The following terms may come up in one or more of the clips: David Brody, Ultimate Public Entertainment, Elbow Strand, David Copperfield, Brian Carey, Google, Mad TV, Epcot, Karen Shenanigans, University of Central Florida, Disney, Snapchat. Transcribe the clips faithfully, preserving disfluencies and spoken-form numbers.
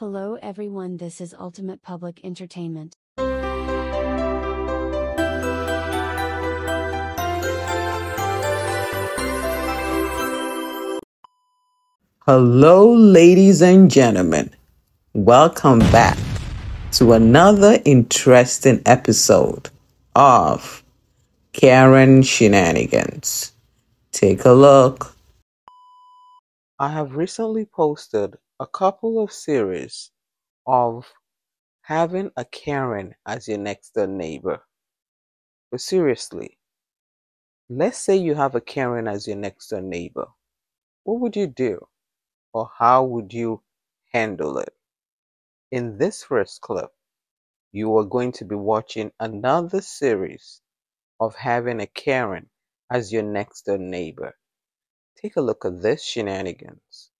Hello everyone, this is Ultimate Public Entertainment. Hello ladies and gentlemen, welcome back to another interesting episode of Karen Shenanigans. Take a look. I have recently posted a couple of series of having a Karen as your next door neighbor. But seriously, let's say you have a Karen as your next door neighbor. What would you do? Or how would you handle it? In this first clip, you are going to be watching another series of having a Karen as your next door neighbor. Take a look at this shenanigans.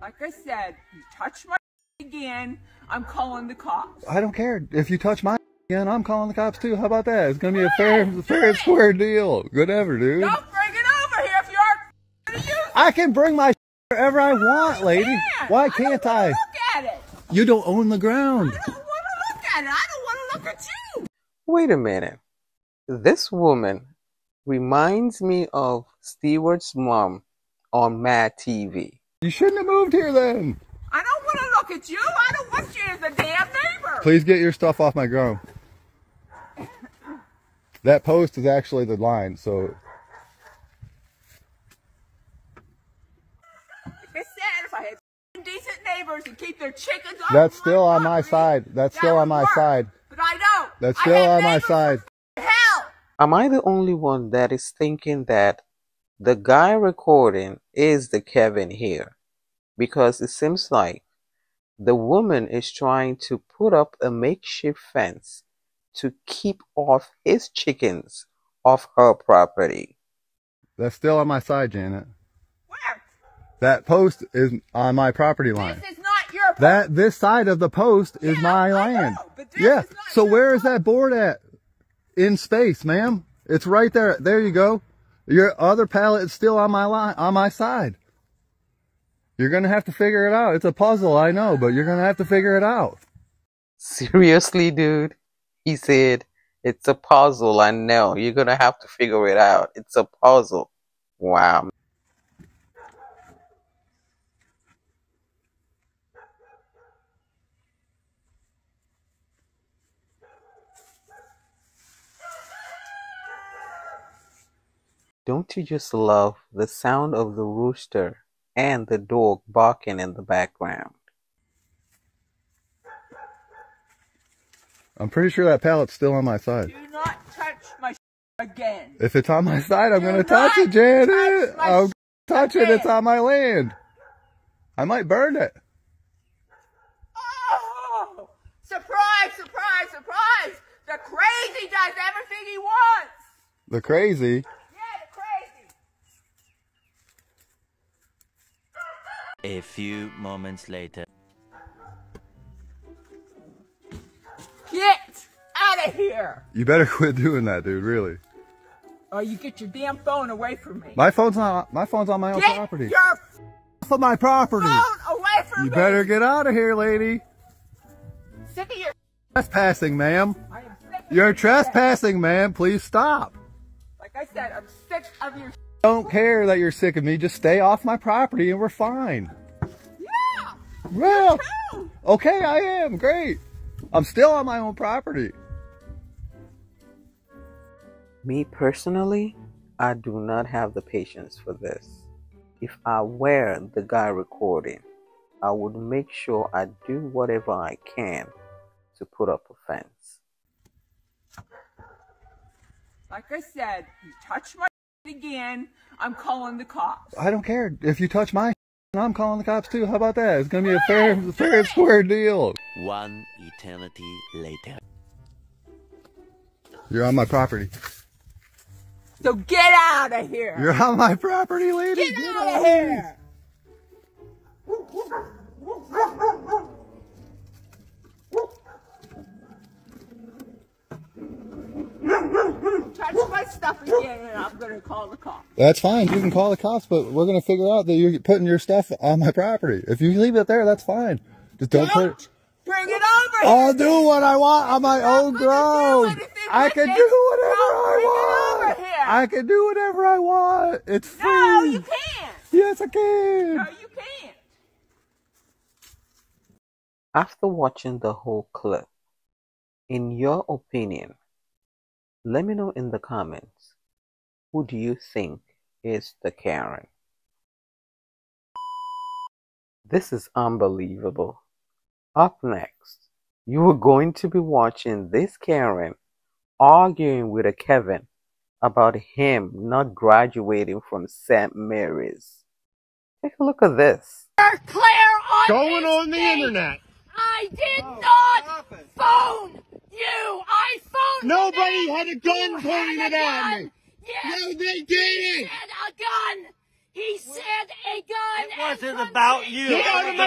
Like I said, you touch my again, I'm calling the cops. I don't care. If you touch my again, I'm calling the cops too. How about that? It's going to be a fair, fair and square deal. Whatever, dude. Don't bring it over here if you aren't going to use it. I can bring my wherever I want, lady. Why can't I? Look at it. You don't own the ground. I don't want to look at it. I don't want to look at you. Wait a minute. This woman reminds me of Stewart's mom on Mad T V. You shouldn't have moved here then. I don't want to look at you. I don't want you as a damn neighbor. Please get your stuff off my ground. That post is actually the line, so. Like I said, if I had decent neighbors and keep their chickens off. That's still on my side. That's still on my side. But I don't. That's still on my side. Hell. Am I the only one that is thinking that the guy recording is the Kevin here? Because it seems like the woman is trying to put up a makeshift fence to keep off his chickens off her property. That's still on my side, Janet. Where? That post is on my property line. This is not your property. That this side of the post yeah, is my I land. Know, but this yeah. Is not so your where property. Is that board at? In space, ma'am. It's right there. There you go. Your other pallet is still on my line, on my side. You're going to have to figure it out. It's a puzzle, I know, but you're going to have to figure it out. Seriously, dude? He said, it's a puzzle, I know. You're going to have to figure it out. It's a puzzle. Wow. Don't you just love the sound of the rooster and the dog barking in the background? I'm pretty sure that pallet's still on my side. Do not touch my again. If it's on my side, I'm going to touch it, Janet. I'll touch it. It's on my land. I might burn it. Oh! Surprise, surprise, surprise! The crazy does everything he wants! The crazy? A few moments later. Get out of here! You better quit doing that, dude, really. Or you get your damn phone away from me. My phone's not my phone's on my own get property. Get your off of my property. Phone away from you me. You better get out of here, lady. Sick of your trespassing, ma'am. I am sick of You're your trespassing, ma'am. Please stop. Like I said, I'm sick of your I don't care that you're sick of me. Just stay off my property and we're fine. Yeah. Well, too. Okay, I am. Great. I'm still on my own property. Me personally, I do not have the patience for this. If I were the guy recording, I would make sure I do whatever I can to put up a fence. Like I said, you touch my again, I'm calling the cops. I don't care. If you touch my I'm calling the cops too. How about that? It's going to be a fair, fair and square deal. One eternity later. You're on my property. So get out of here. You're on my property, lady. Get, get out, out of here. Touch my stuff again. and I'm going to call the cops. That's fine. You can call the cops, but we're going to figure out that you're putting your stuff on my property. If you leave it there, that's fine. Just don't, don't put it. Bring it over. I'll do what I want on my own ground. I can do whatever I want. I can do whatever I want. It's free. No, you can't. Yes, I can. No, you can't. After watching the whole clip, in your opinion, let me know in the comments, who do you think is the Karen? This is unbelievable. Up next, you are going to be watching this Karen arguing with a Kevin about him not graduating from Saint Mary's. Take a look at this. Claire on going on the date. Internet. I did oh, not phone you. I phoned Nobody you. had a gun you pointed a at gun. me. Yes. No, they didn't. He said a gun. He what? said a gun. It wasn't about you. Get out of my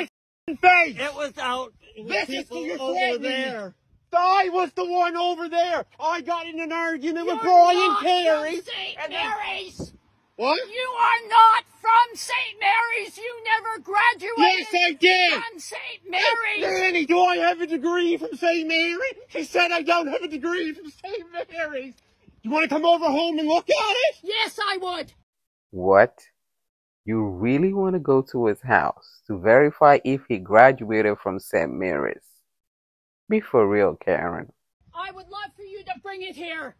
face. It was out. This is who you're over there. I was the one over there. I got in an argument You're with Brian Carey. Saint Mary's. What? You are not from Saint Mary's. You never graduated. Yes, I did. From Saint Mary's. Nanny, do I have a degree from Saint Mary? She said I don't have a degree from Saint Mary's. You want to come over home and look at it? Yes, I would. What? You really want to go to his house to verify if he graduated from Saint Mary's? Be for real, Karen. I would love for you to bring it here.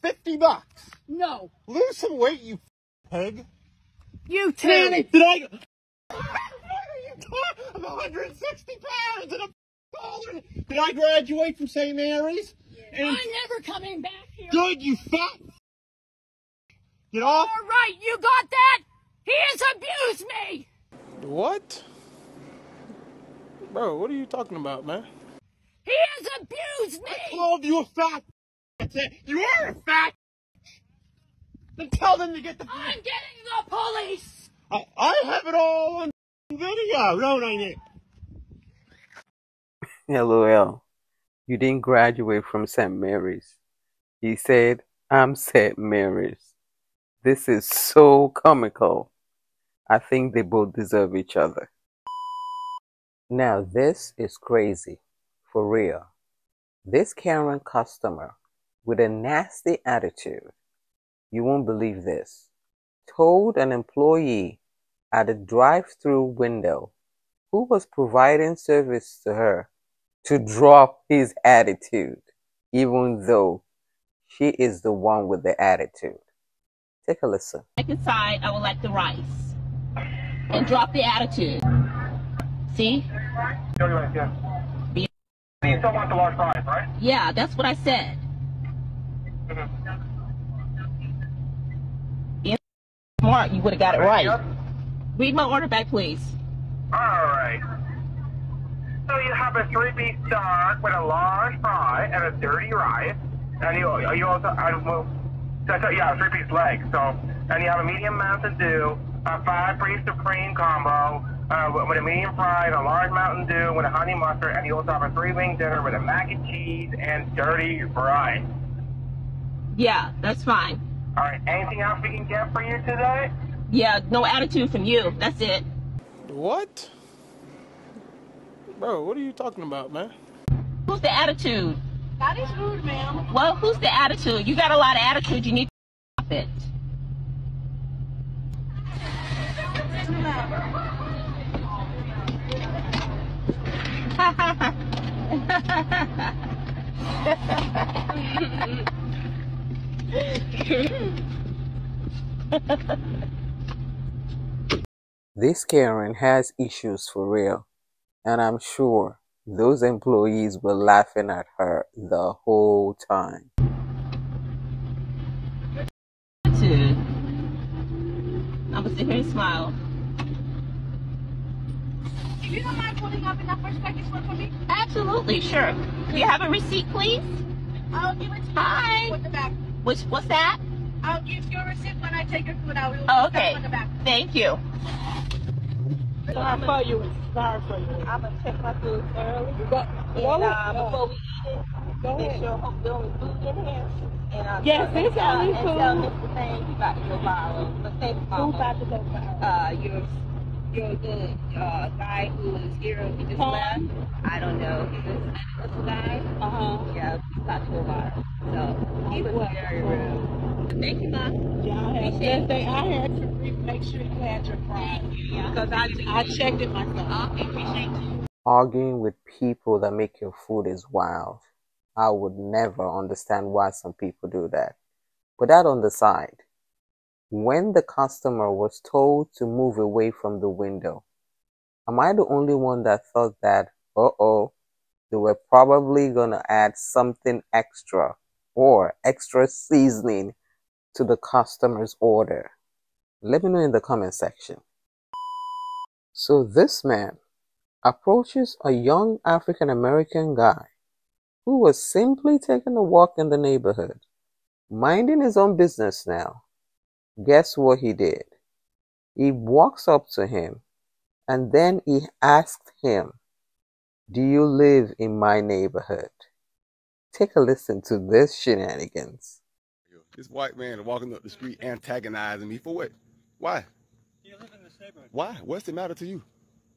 fifty bucks. No. Lose some weight, you pig. You too. Nanny, did I... What are you talking? I'm one hundred sixty pounds and I'm falling. Did I graduate from Saint Mary's? Yeah. And... I'm never coming back here. Good, you fat... Get off. All right, you got that? He has abused me. What? Bro, what are you talking about, man? He has abused me! I called you a fat it. You are a fat Then tell them to get the police. I'm getting the police! I, I have it all on video, don't I, Nick? LOL. You didn't graduate from Saint Mary's. He said, I'm Saint Mary's. This is so comical. I think they both deserve each other. Now this is crazy. For real, this Karen customer with a nasty attitude, you won't believe this, told an employee at a drive-through window who was providing service to her to drop his attitude, even though she is the one with the attitude. Take a listen. Second side, I would like the rice and drop the attitude. See? You still want the large fries, right? Yeah, that's what I said. Mm-hmm. If smart, you would have got it right. Yep. Read my order back, please. All right. So you have a three-piece stock with a large fry and a dirty rice, and you you also I will yeah three-piece leg. So and you have a medium Mountain Dew, a five-piece Supreme combo. Uh, with a medium fry and a large Mountain Dew with a honey mustard, and you also have a three-wing dinner with a mac and cheese and dirty fries. Yeah, that's fine. All right, anything else we can get for you today? Yeah, no attitude from you. That's it. What? Bro, what are you talking about, man? Who's the attitude? That is rude, ma'am. Well, who's the attitude? You got a lot of attitude. You need to stop it. This Karen has issues for real, and I'm sure those employees were laughing at her the whole time. Attitude. I'm gonna sit here and smile. If you don't mind pulling up in that first package one for me? Absolutely, sure. Do you have a receipt, please? I'll give it to you. Hi. With the back. Which, what's that? I'll give you a receipt when I take your food out. Oh, okay. On the back. Thank you. So how far you start for you? I'm gonna check my food early. Go, go and uh, go. Before we eat it, go make ahead. Sure I'm doing food in hand. And I'll yes, tell, and tell Mister Thane you about to go viral. But say who's about to go viral? Uh, you're you're the uh, guy who is here. He just Tom? Left. I don't know. He's a little guy. Uh huh. Yeah, he's about to go viral. So he was very rude. Thank you, mom. Y'all have a good day. I had to make sure you had your fries. Because I, I checked it myself. Okay, appreciate you. Arguing with people that make your food is wild. I would never understand why some people do that. But that on the side, when the customer was told to move away from the window, am I the only one that thought that, uh-oh, they were probably going to add something extra or extra seasoning to the customer's order? Let me know in the comment section. So this man approaches a young African-American guy who was simply taking a walk in the neighborhood, minding his own business now. Guess what he did? He walks up to him and then he asked him, "Do you live in my neighborhood?" Take a listen to this shenanigans. This white man walking up the street antagonizing me for what? Why? You live in this neighborhood. Why? What's it matter to you?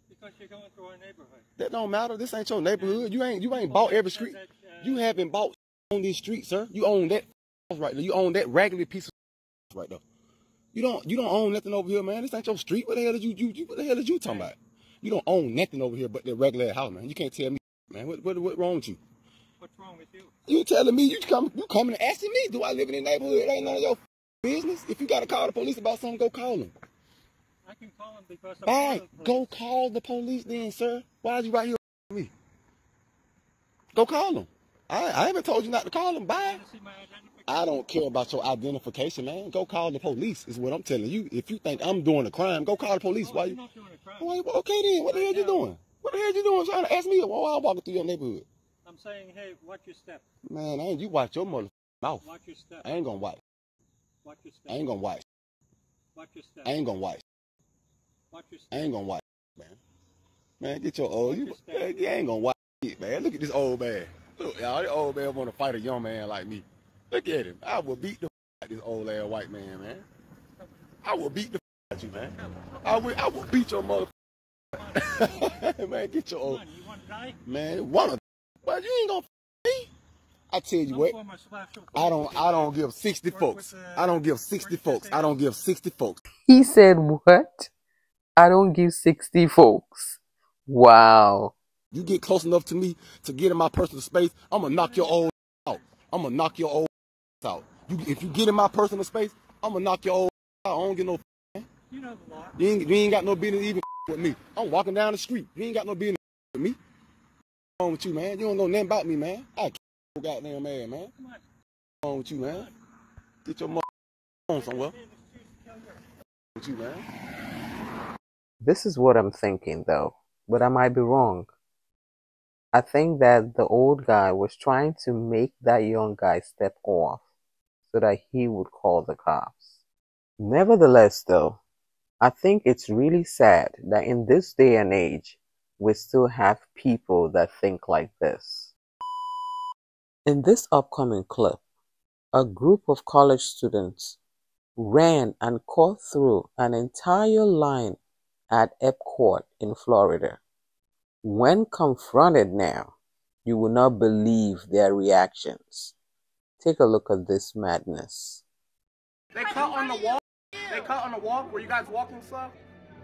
Because you're going through our neighborhood. That don't matter. This ain't your neighborhood. You ain't you ain't well, bought every street. That, uh, you haven't bought on this street, sir. You own that right there. You own that raggedy piece of right there. You don't you don't own nothing over here, man. This ain't your street. What the hell did you you, you what the hell did you talking about? You don't own nothing over here but that regular house, man. You can't tell me, man. What what what wrong with you? What's wrong with you? You telling me you come you coming and asking me, do I live in the neighborhood? It ain't none of your business. If you gotta call the police about something, go call them. I can call them because I'm all right, go call the police then, sir. Why is you right here with me? Go call them. I, I haven't told you not to call them. Bye. I don't care about your identification, man. Go call the police is what I'm telling you. If you think I'm doing a crime, go call the police. Oh, why you not doing a crime? Why, okay then, what right the hell now. You doing? What the hell you doing trying to ask me while I'm walking through your neighborhood? I'm saying, hey, watch your step. Man, I ain't, you watch your mother mouth. Watch your step. I ain't gonna watch. Watch your step. I ain't gonna watch. Watch your step. I ain't gonna watch. Watch your step. I ain't gonna watch, man. Man, get your old. You, your you ain't gonna watch it, man. Look at this old man. Look, y'all, this old man wanna fight a young man like me. Look at him. I will beat the f*** out of this old ass white man, man. I will beat the f*** out you, man. I will, I will beat your mother Man, get your old. You wanna die? Man, one of them. But you ain't gonna f*** me. I tell you what, I don't, I don't give sixty folks. I don't give sixty folks. I don't give sixty folks. He said what? I don't give sixty folks. Wow. You get close enough to me to get in my personal space, I'm gonna knock your old out. I'm gonna knock your old out. You, if you get in my personal space, I'm gonna knock your old out. I don't get no f***ing. You know the law. You ain't, you ain't got no business even with me. I'm walking down the street. You ain't got no business with me. What's wrong with you, man? You don't know nothing about me, man. I can't go goddamn mad, man. What's wrong with you, man? Get your mother on somewhere. What's wrong with you, man? This is what I'm thinking, though, but I might be wrong. I think that the old guy was trying to make that young guy step off so that he would call the cops. Nevertheless, though, I think it's really sad that in this day and age, we still have people that think like this. In this upcoming clip, a group of college students ran and cut through an entire line at Epcot in Florida. When confronted now, you will not believe their reactions. Take a look at this madness. They cut on the walk. They cut on the walk where you guys walking stuff.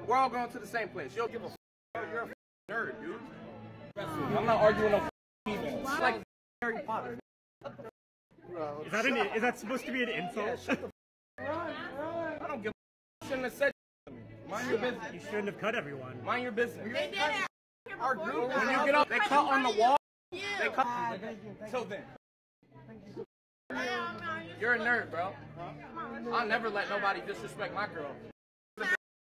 We're all going to the same place. You don't give a f***. You're a f***ing nerd, dude. I'm not arguing no f***ing events. It's like Harry Potter. Is that, an, is that supposed to be an insult? Yeah, shut the f***. Run, run. I don't give a f***. You shouldn't have said to me. Mind your business. You shouldn't have cut everyone. Mind your business. They did it. Our group, when you get up, they cut on the wall. You. They cut. Ah, thank you, thank Till then, you. You're a nerd, bro. Huh? I'll never let nobody disrespect my girl.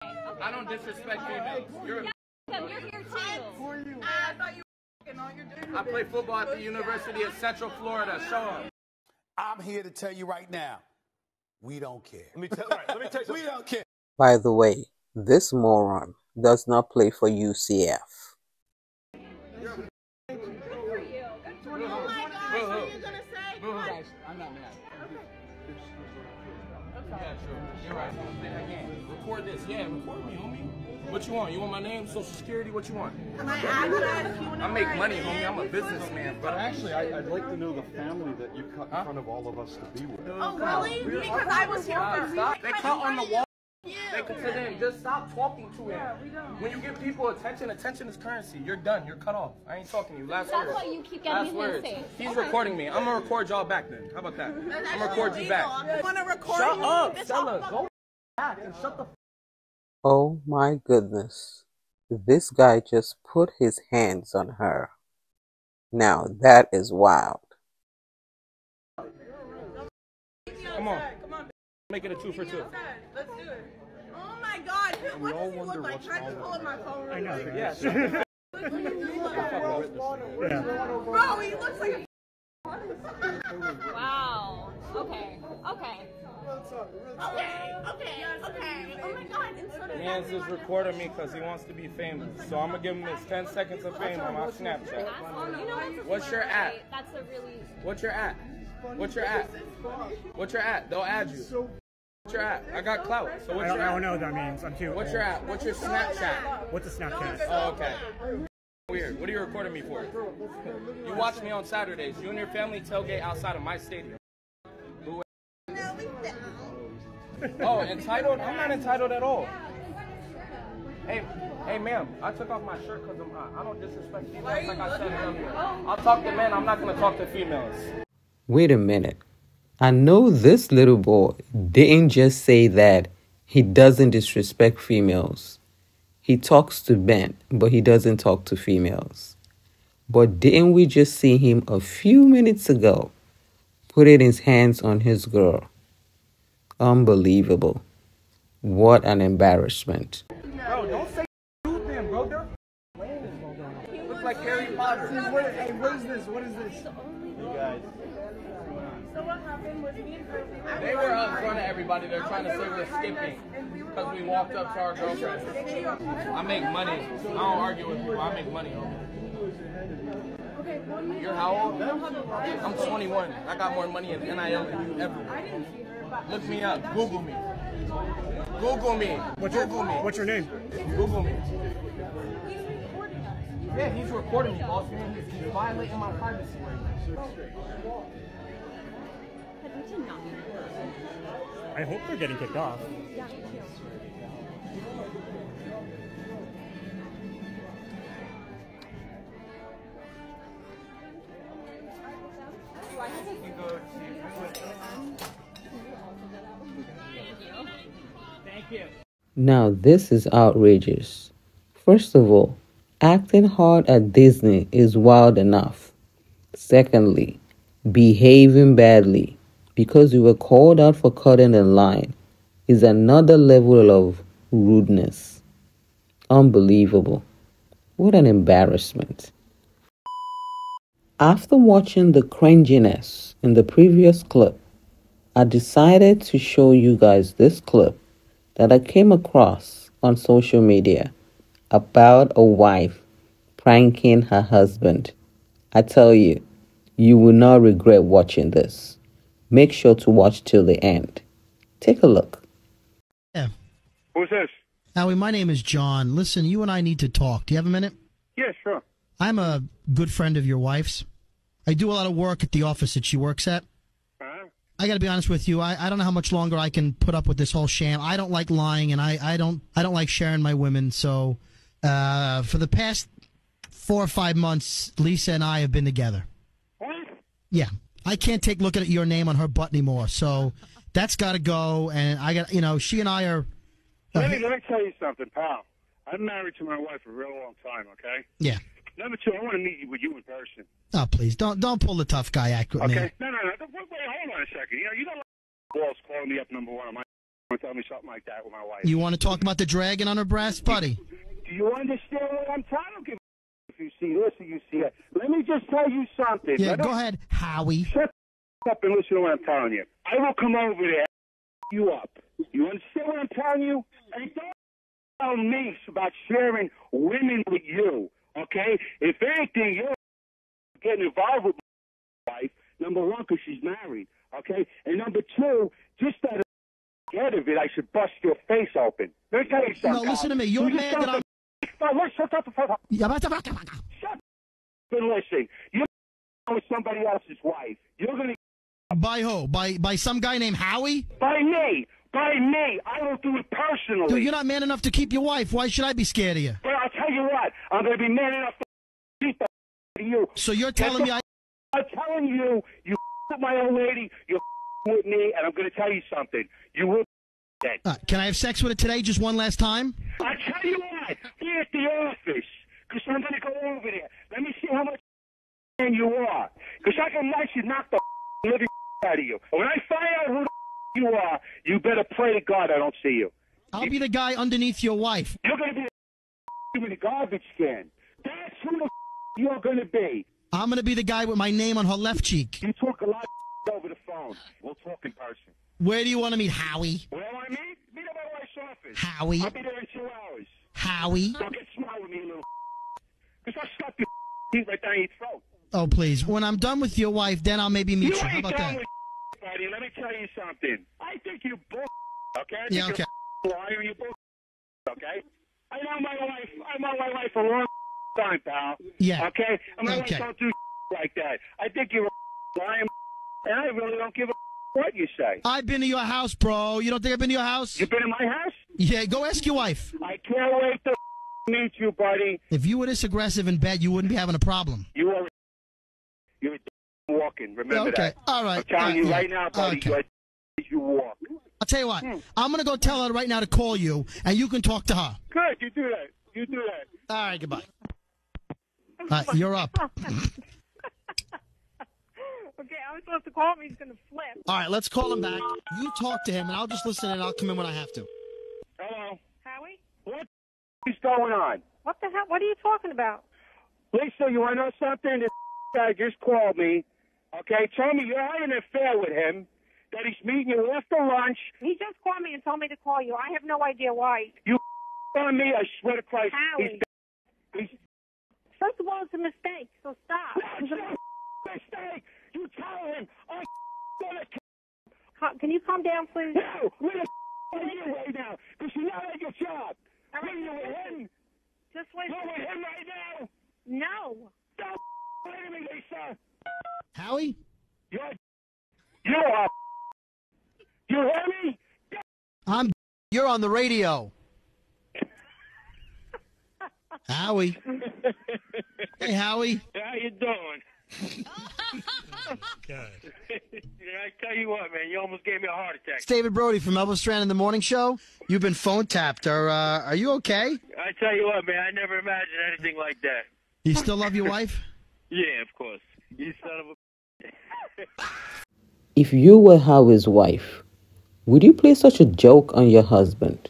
I don't disrespect females. You're a. You're here too. Who are you? I thought you were all you're doing. I play football at the University of Central Florida. Show them. I'm here to tell you right now, we don't care. Let me tell. Right, let me tell you. We don't care. By the way, this moron does not play for U C F. I'm not mad. Yeah, sure. You're right. Again, record this. Yeah, record me, homie. What you want? You want my name, social security? What you want? My address. I make money, homie. I'm a businessman. But actually, I, I'd like to know the family that you cut in front of all of us to be with. Oh, really? Because I was here for stop. They cut on the wall. They can sit in. Just stop talking to him. Yeah, we don't. When you give people attention, attention is currency. You're done. You're cut off. I ain't talking to you. Last word. That's why you keep getting me insane. He's okay. Recording me. I'm gonna record y'all back then. How about that? That's I'm gonna record you back. I'm gonna record shut you. Up, Stella. Go back and shut the. F oh my goodness! This guy just put his hands on her. Now that is wild. Come on. Make it a two for two. Let's do it. Oh my God! What does he look like? Try to pull my phone. I know. Yes. Bro, he looks like a. Wow. Okay. Okay. Okay. Okay. Okay. Oh my God! Man's is recording me because he wants to be famous. So I'm gonna give him his ten seconds of fame on my Snapchat. What's your app? That's a really. What's your app? What's your app? What's your app? They'll add you. What's your app? I got clout. So what's your app? I don't know what that means. I'm too. What's your app? What's your Snapchat? What's a Snapchat? Oh, okay. Weird. What are you recording me for? You watch me on Saturdays. You and your family tailgate outside of my stadium. Oh, entitled? I'm not entitled at all. Hey, hey, ma'am. I took off my shirt because I'm hot. I don't disrespect females like I said earlier. I'll talk to men. I'm not going to talk to females. Wait a minute. I know this little boy didn't just say that he doesn't disrespect females. He talks to men, but he doesn't talk to females. But didn't we just see him a few minutes ago putting his hands on his girl? Unbelievable. What an embarrassment. Bro, don't say stupid, then, bro. They're f***ing look like Harry Potter. Hey, what is this? What is this? You guys. So what happened was me and Percy. They were up front of everybody. They're trying to say we're skipping because we walked up to our girlfriend. I make money. I don't argue with people. I make money. You're how old? I'm twenty-one. I got more money in N I L than you ever. Look me up. Google me. Google me. What's your Google me? What's your name? Google me. Yeah, he's recording me, boss. He's violating my privacy. I hope they're getting kicked off. Yeah, me too. Thank you. Now this is outrageous. First of all, acting hard at Disney is wild enough. Secondly, behaving badly because you were called out for cutting a line is another level of rudeness. Unbelievable. What an embarrassment. After watching the cringiness in the previous clip, I decided to show you guys this clip that I came across on social media about a wife pranking her husband. I tell you, you will not regret watching this. Make sure to watch till the end. Take a look. Yeah. Who's this? Howie, my name is John. Listen, you and I need to talk. Do you have a minute? Yeah, sure. I'm a good friend of your wife's. I do a lot of work at the office that she works at. Uh-huh. I got to be honest with you. I, I don't know how much longer I can put up with this whole sham. I don't like lying, and I, I, don't, I don't like sharing my women. So uh, for the past four or five months, Lisa and I have been together. What? Yeah. I can't take looking at your name on her butt anymore. So that's got to go. And I got, you know, she and I are. Uh, let me let me tell you something, pal. I'm married to my wife for a real long time. Okay. Yeah. Number two, I want to meet you with you in person. Oh, please don't don't pull the tough guy act with okay. me. Okay. No, no, no. Wait, wait, hold on a second. You know, you don't like balls calling me up number one. My want to tell me something like that with my wife. You want to talk about the dragon on her breast, buddy? Do you understand what I'm trying to give? If you see this or you see that. Let me just tell you something. Yeah, go ahead, Howie. Shut up and listen to what I'm telling you. I will come over there and you up. You understand what I'm telling you? And don't tell me about sharing women with you, okay? If anything, you're getting involved with my wife, number one, because she's married, okay? And number two, just that out of it, I should bust your face open. Let me tell you something. No, listen to me. You're you mad that I'm... Shut up. Shut up and listen. You're with somebody else's wife. You're going to... By who? By, by some guy named Howie? By me. By me. I don't do it personally. Dude, you're not man enough to keep your wife. Why should I be scared of you? Well, I'll tell you what. I'm going to be man enough to keep you. So you're telling me I... I'm telling you, you with my old lady, you with me, and I'm going to tell you something. You will... Uh, can I have sex with it today just one last time? I tell you what, here at the office, because I'm going to go over there. Let me see how much man you are. Because I can let you knock the living out of you. When I find out who the you are, you better pray to God I don't see you. I'll be the guy underneath your wife. You're going to be the with a garbage can. That's who the you're going to be. I'm going to be the guy with my name on her left cheek. You talk a lot of over the phone. We'll talk in person. Where do you want to meet Howie? Where do I meet? Meet at my wife's office. Howie. I'll be there in two hours. Howie. Don't get smart with me, little because I'll slap your teeth right down your throat. Oh, please. When I'm done with your wife, then I'll maybe meet you. You ain't How about done that? With buddy. Let me tell you something. I think you bull. Okay? I think yeah, okay. You're a liar. You bull. Okay? I know my wife. I know my wife a long time, pal. Yeah. Okay? And my okay. wife don't do like that. I think you're a liar, and I really don't give a what you say. I've been to your house, bro. You don't think I've been to your house? You've been to my house? Yeah, go ask your wife. I can't wait to meet you, buddy. If you were this aggressive in bed, you wouldn't be having a problem. You are you're walking, remember okay. that. Okay, all right. I'm telling uh, you yeah. right now, buddy, okay. you walk. I'll tell you what. Hmm. I'm going to go tell her right now to call you, and you can talk to her. Good, you do that. You do that. All right, goodbye. All right, you're up. Okay, I was supposed to call him. He's going to flip. All right, let's call him back. You talk to him, and I'll just listen, and I'll come in when I have to. Hello. Howie? What the is going on? What the hell? What are you talking about? Lisa, you want to know something? This guy just called me. Okay, tell me you're having an affair with him, that he's meeting you after lunch. He just called me and told me to call you. I have no idea why. You on me, I swear to Christ. Howie. He's, he's, First of all, it's a mistake, so stop. It's a mistake. You tell him I'm gonna kill. Can you calm down, please? No, we're gonna kill you right now because you're not at your job. All right, you're with him. Just listen. You're with him right now. No. Don't play to me, Lisa. Howie? You're you are. You hear me? I'm. You're on the radio. Howie. Hey, Howie. How you doing? Oh, God. I tell you what, man, you almost gave me a heart attack. It's David Brody from Elbow Strand in the Morning Show. You've been phone tapped. Are uh, are you okay? I tell you what, man, I never imagined anything like that. You still love your wife? Yeah, of course. You son of a. If you were Howie's wife, would you play such a joke on your husband?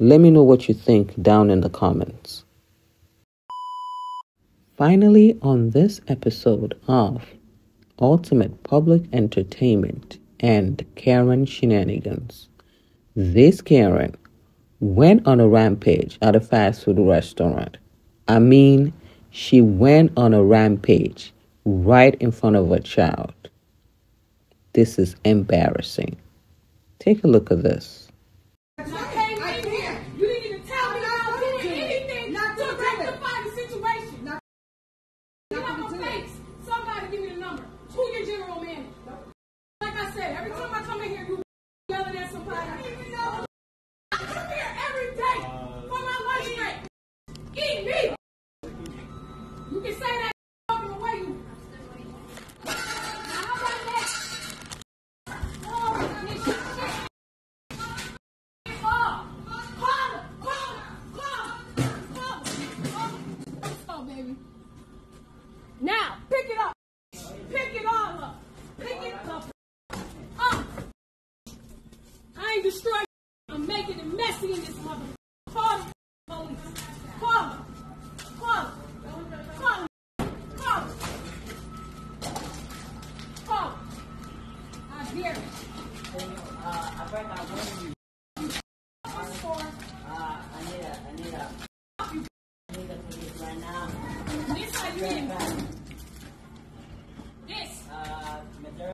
Let me know what you think down in the comments. Finally, on this episode of Ultimate Public Entertainment and Karen Shenanigans, this Karen went on a rampage at a fast food restaurant. I mean, she went on a rampage right in front of a child. This is embarrassing. Take a look at this. Call him. Call him. Call him. Call him. This I mean. This. Uh, Madera.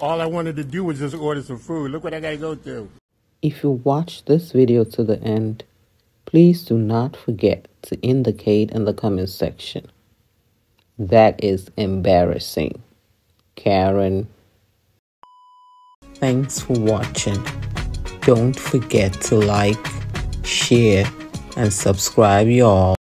All I wanted to do was just order some food. Look what I gotta go through. If you watch this video to the end, please do not forget to indicate in the comment section. That is embarrassing, Karen. Thanks for watching. Don't forget to like, share, and subscribe, y'all.